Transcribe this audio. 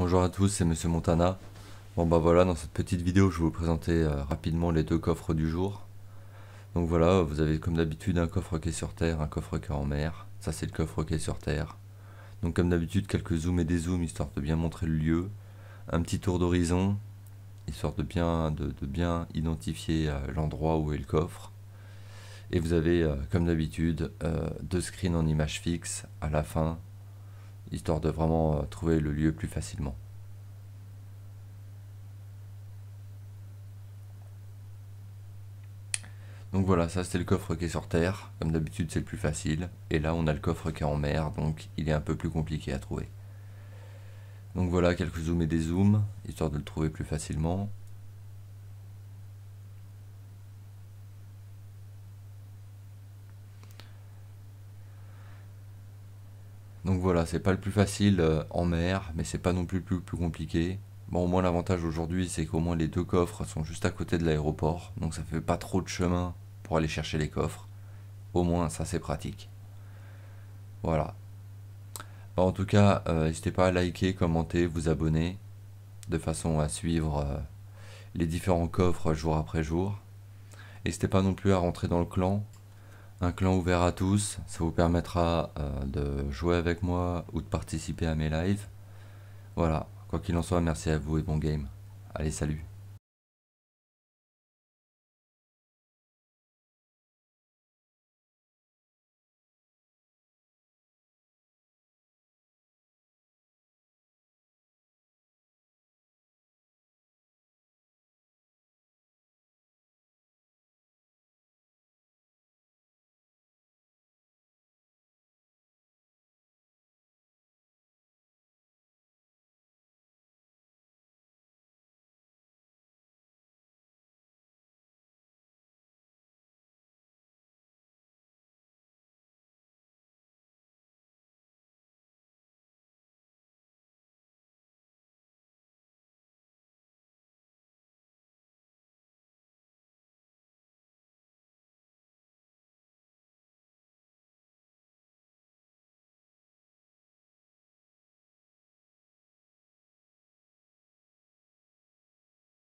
Bonjour à tous, c'est Mr. Montana. Bon bah voilà, dans cette petite vidéo, je vais vous présenter rapidement les deux coffres du jour. Donc voilà, vous avez comme d'habitude un coffre qui est sur terre, un coffre qui est en mer. Ça c'est le coffre qui est sur terre. Donc comme d'habitude, quelques zooms et des zooms, histoire de bien montrer le lieu. Un petit tour d'horizon, histoire de bien identifier l'endroit où est le coffre. Et vous avez comme d'habitude deux screens en image fixe à la fin, histoire de vraiment trouver le lieu plus facilement. Donc voilà, ça c'était le coffre qui est sur terre, comme d'habitude c'est le plus facile, et là on a le coffre qui est en mer, donc il est un peu plus compliqué à trouver. Donc voilà, quelques zooms et des zooms, histoire de le trouver plus facilement. Donc voilà, c'est pas le plus facile en mer, mais c'est pas non plus le plus compliqué. Bon, au moins l'avantage aujourd'hui, c'est qu'au moins les deux coffres sont juste à côté de l'aéroport, donc ça fait pas trop de chemin pour aller chercher les coffres. Au moins ça c'est pratique. Voilà. Bah, en tout cas, n'hésitez pas à liker, commenter, vous abonner, de façon à suivre les différents coffres jour après jour. N'hésitez pas non plus à rentrer dans le clan. Un clan ouvert à tous, ça vous permettra de jouer avec moi ou de participer à mes lives. Voilà, quoi qu'il en soit, merci à vous et bon game. Allez, salut!